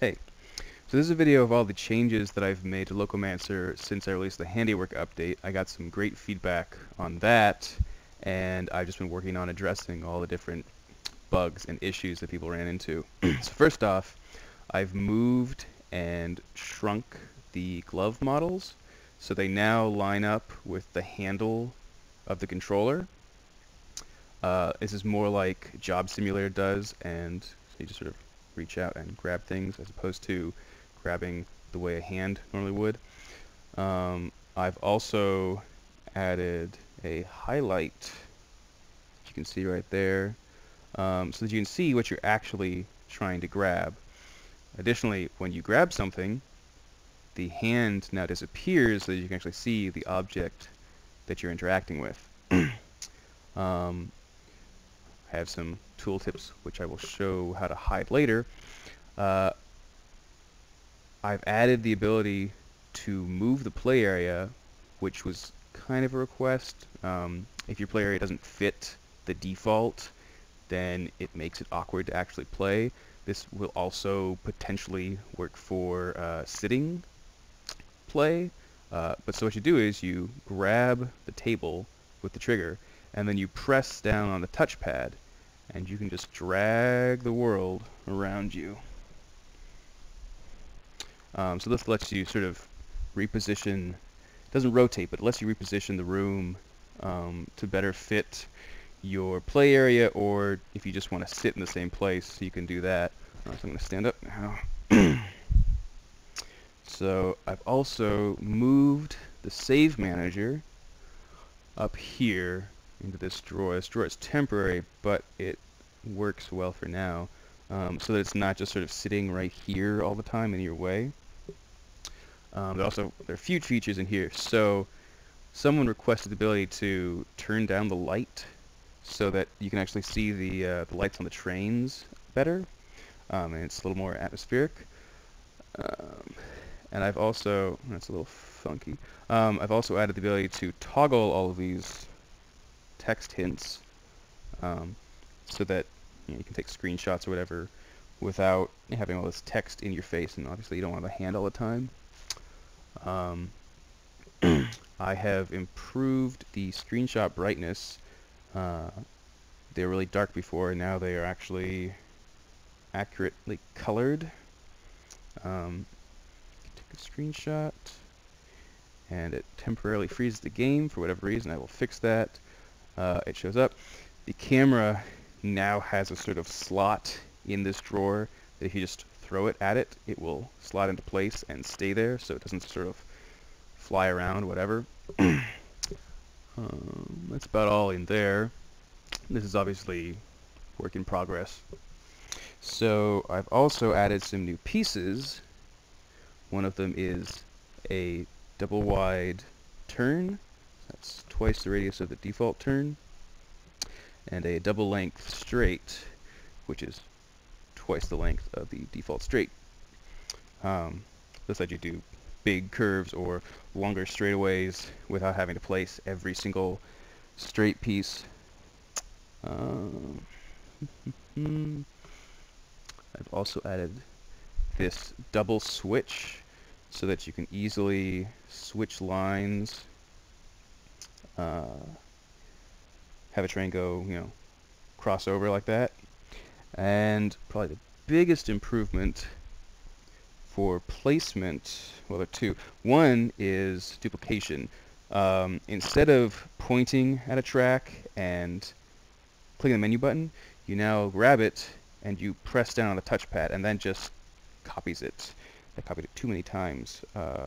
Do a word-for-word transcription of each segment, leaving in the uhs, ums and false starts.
Hey, so this is a video of all the changes that I've made to Locomancer since I released the Handiwork update. I got some great feedback on that, and I've just been working on addressing all the different bugs and issues that people ran into. So first off, I've moved and shrunk the glove models, so they now line up with the handle of the controller. Uh, this is more like Job Simulator does, and so you just sort of reach out and grab things as opposed to grabbing the way a hand normally would. Um, I've also added a highlight, you can see right there, um, so that you can see what you're actually trying to grab. Additionally, when you grab something, the hand now disappears so that you can actually see the object that you're interacting with. um, I have some tooltips which I will show how to hide later. Uh, I've added the ability to move the play area, which was kind of a request. Um, if your play area doesn't fit the default, then it makes it awkward to actually play. This will also potentially work for uh, sitting play. Uh, but so what you do is you grab the table with the trigger, and then you press down on the touchpad, and you can just drag the world around you. Um, so this lets you sort of reposition, it doesn't rotate, but it lets you reposition the room um, to better fit your play area, or if you just want to sit in the same place, you can do that. Uh, so I'm going to stand up now. So I've also moved the save manager up here into this drawer. This drawer is temporary, but it works well for now, um, so that it's not just sort of sitting right here all the time in your way. Um, but also, there are a few features in here. So someone requested the ability to turn down the light so that you can actually see the, uh, the lights on the trains better, um, and it's a little more atmospheric. Um, and I've also, that's a little funky, um, I've also added the ability to toggle all of these text hints, um, so that you know, you can take screenshots or whatever without having all this text in your face, and obviously you don't want to have a hand all the time. Um, I have improved the screenshot brightness. Uh, they were really dark before, and now they are actually accurately colored. Um, take a screenshot, and it temporarily freezes the game for whatever reason. I will fix that. Uh, it shows up. The camera now has a sort of slot in this drawer that if you just throw it at it, it will slot into place and stay there, so it doesn't sort of fly around, whatever. um, that's about all in there. This is obviously work in progress. So I've also added some new pieces. One of them is a double wide turn. That's twice the radius of the default turn, and a double length straight, which is twice the length of the default straight. Um, this lets you do big curves or longer straightaways without having to place every single straight piece. Um, I've also added this double switch so that you can easily switch lines. Uh, have a train go, you know, cross over like that. And probably the biggest improvement for placement, well, there are two. One is duplication. Um, instead of pointing at a track and clicking the menu button, you now grab it and you press down on the touchpad, and then just copies it. I copied it too many times. Uh,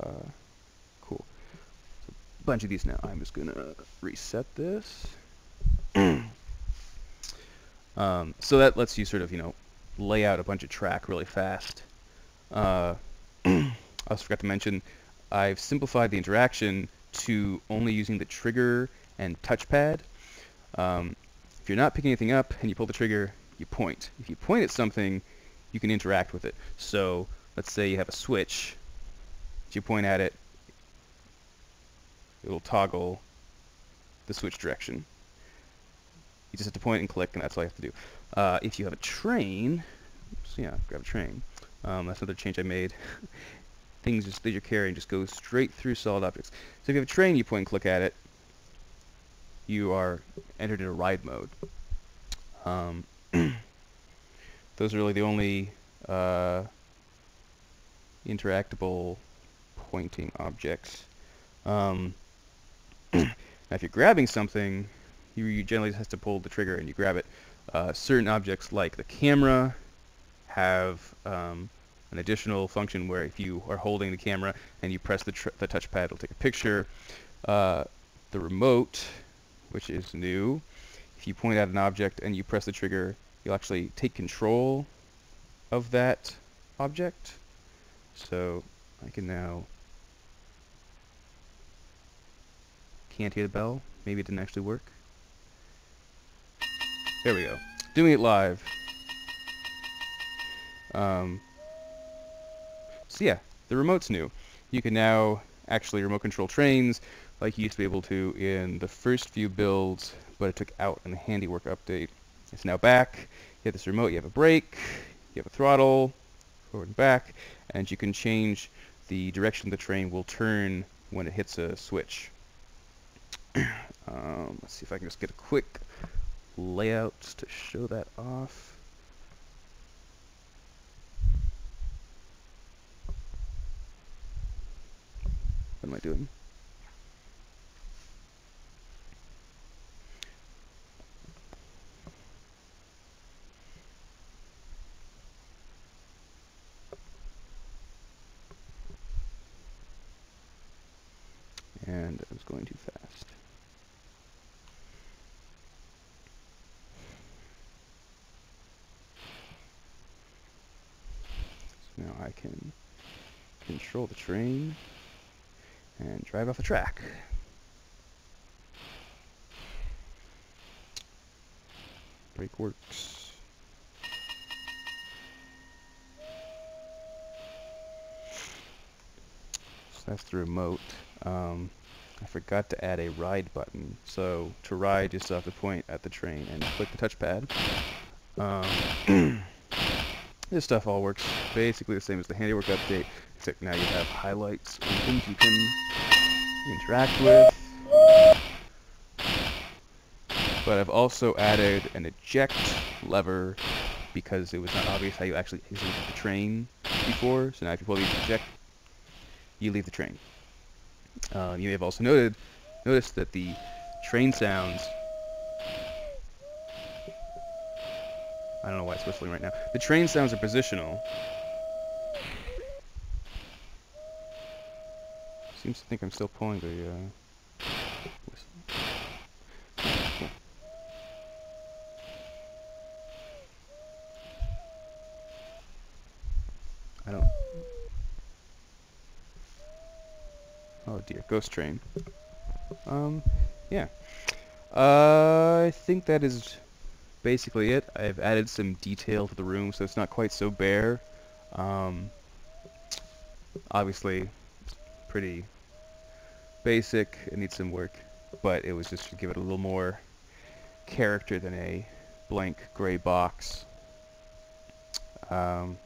bunch of these now. I'm just gonna reset this. um, so that lets you sort of, you know, lay out a bunch of track really fast. Uh, I also forgot to mention, I've simplified the interaction to only using the trigger and touchpad. Um, if you're not picking anything up and you pull the trigger, you point. If you point at something, you can interact with it. So let's say you have a switch. If you point at it, it'll toggle the switch direction. You just have to point and click, and that's all you have to do. Uh, if you have a train, so yeah, grab a train. Um, that's another change I made. Things just, that you're carrying just go straight through solid objects. So if you have a train, you point and click at it, you are entered into ride mode. Um, those are really the only uh, interactable pointing objects. Um, now if you're grabbing something, you, you generally have to pull the trigger and you grab it. Uh, certain objects like the camera have um, an additional function where if you are holding the camera and you press the, tr the touchpad, it'll take a picture. Uh, the remote, which is new, if you point at an object and you press the trigger, you'll actually take control of that object. So I can now... Can't hear the bell. Maybe it didn't actually work. There we go. Doing it live. Um, so yeah, the remote's new. You can now actually remote control trains like you used to be able to in the first few builds, but it took out in the Handiwork update. It's now back. You have this remote, you have a brake, you have a throttle, forward and back, and you can change the direction the train will turn when it hits a switch. Um, let's see if I can just get a quick layout to show that off. What am I doing? And I was going too fast. So now I can control the train and drive off the track. Brake works. So that's the remote. Um, I forgot to add a ride button. So to ride, you still have to point at the train and click the touchpad. Um, this stuff all works basically the same as the Handiwork update, except now you have highlights and things you can interact with. But I've also added an eject lever because it was not obvious how you actually exited the train before. So now if you pull the eject, you leave the train. Um, you may have also noted, noticed that the train sounds, I don't know why it's whistling right now, the train sounds are positional. Seems to think I'm still pulling the uh, whistle. Cool. I don't... Oh dear, ghost train. Um, yeah. Uh, I think that is basically it. I've added some detail to the room, so it's not quite so bare. Um, obviously, it's pretty basic. It needs some work, but it was just to give it a little more character than a blank gray box. Um,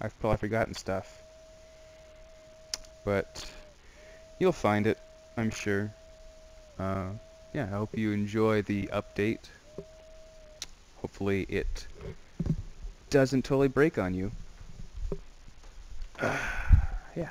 I've probably forgotten stuff. But you'll find it, I'm sure. Uh, yeah, I hope you enjoy the update. Hopefully it doesn't totally break on you. Uh, yeah.